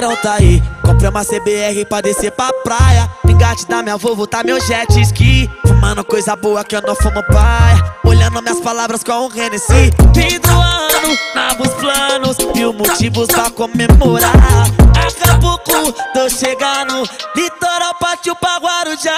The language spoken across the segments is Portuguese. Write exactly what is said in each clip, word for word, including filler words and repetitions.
mulherão tá aí. Comprei uma C B R pra descer pra praia. Engate da minha vovó tá meu jet ski. Fumando coisa boa que eu não fumo paia. Olhando minhas palavras com um Hennessy. Pendroando novos planos e o motivo pra comemorar. Acapulco, tô chegando. Litoral, partiu pra Guarujá.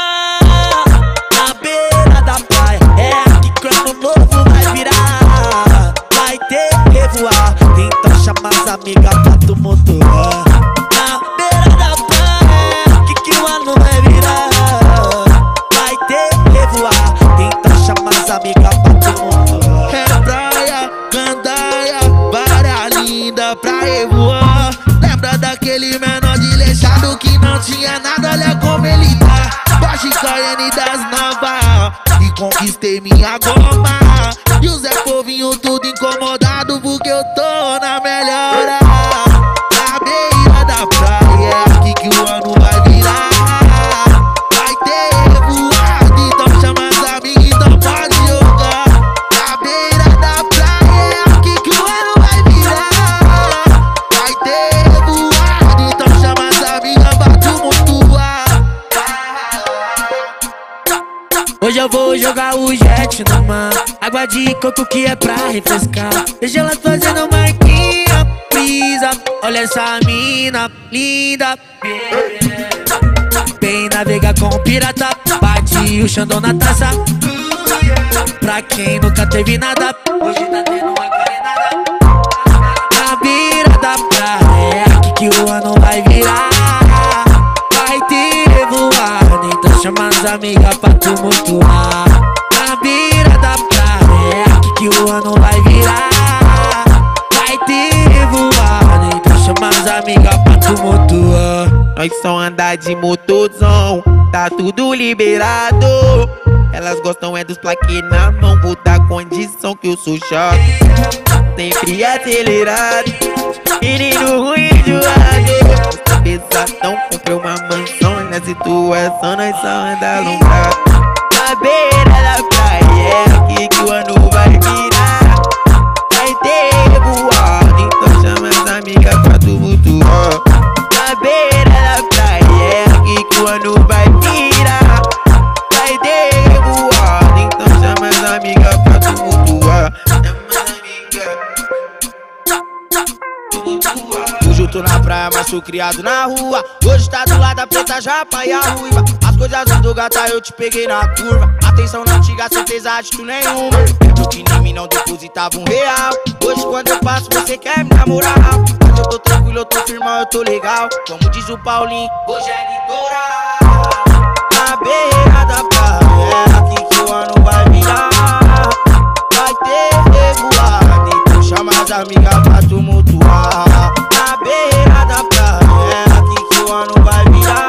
Na beira da praia, é aqui que o ano novo vai virar. Vai ter que voar, então chama as amigas pra tu motorar. Na beira da praia, é aqui que o ano vai virar. Vai ter que voar, então chama as amigas pra tu motorar. É praia, gandaia, para linda pra evoar. Lembra daquele menor de leixado que não tinha nada, olha como ele tá. Baixo Caiane das Navas e conquistei minha goma. E o Zé Povinho tudo incomodado porque eu tô na melhora. Na beira da praia é aqui que o ano vai virar. Vai ter voado, então chama as amigas, então pode jogar. Na beira da praia é aqui que o ano vai virar. Vai ter voado, então chama as amigas, bate o mundo a. Hoje eu vou jogar o jet na mão. Água de coco que é pra refrescar. Deixa ela fazendo marquinha, brisa. Olha essa mina linda. Vem navegar com o pirata. Bate o Xandão na taça. Pra quem nunca teve nada, hoje tá tendo uma carenada. Na beira da praia é aqui que o ano vai virar. Vai ter voado, então chama as amigas pra tumultuar. Na beira da praia que o ano vai virar. Vai ter voado, então chama as amigas pra tu motoar. Nós só andar de motorzão, tá tudo liberado. Elas gostam é dos plaquê na mão. Vou dar condição que eu sou chato, sempre acelerado. Menino ruim de lado, pesadão, comprei uma mansão. Na situação nós só andar alombrado. Na beira da praia é aqui que o ano vai virar. Vai ter voado, então chama as amigas pra tu mutuar. Na beira da praia é aqui que o ano vai virar. Vai ter voado, então chama as amigas pra tu mutuar. Hoje eu tô na praia, mas sou criado na rua. Hoje tá do lado da preta, japa e a ruiva. As coisas do gata eu te peguei na curva. Atenção, não tinha certeza de tu nenhuma. Lembro que em mim não depositava um real. Hoje quando eu passo você quer me namorar. Mas eu tô tranquilo, eu tô firmão, eu tô legal. Como diz o Paulinho, hoje é litoral. Na beira da praia é aqui que o ano vai virar. Vai ter voado, então chama as amigas pra tumultuar. Na beira da praia é aqui que o ano vai virar.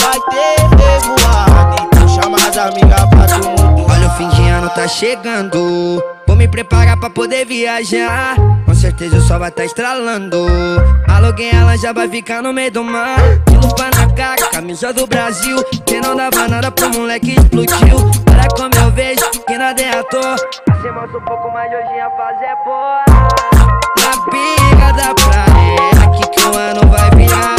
Vai ter voado, então chama as amigas pra tumultuar. Olha o fim de ano tá chegando, vou me preparar pra poder viajar. Com certeza o sol vai tá estralando, aluguei a lancha, vai ficar no meio do mar. De lupa na cara, camisa do Brasil. Quem não dava nada pro moleque explodiu. Olha como eu vejo que nada é à toa. Você mostra um pouco, mas hoje a fase é boa. Na beira da praia é aqui que o ano vai virar.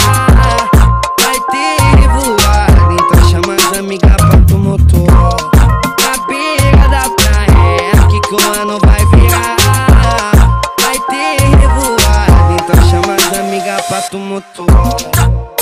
Vai ter voado, então chama as amigas pra tu motor. Na beira da praia é aqui que o ano vai virar. Vai ter voado, então chama as amigas pra tu motor.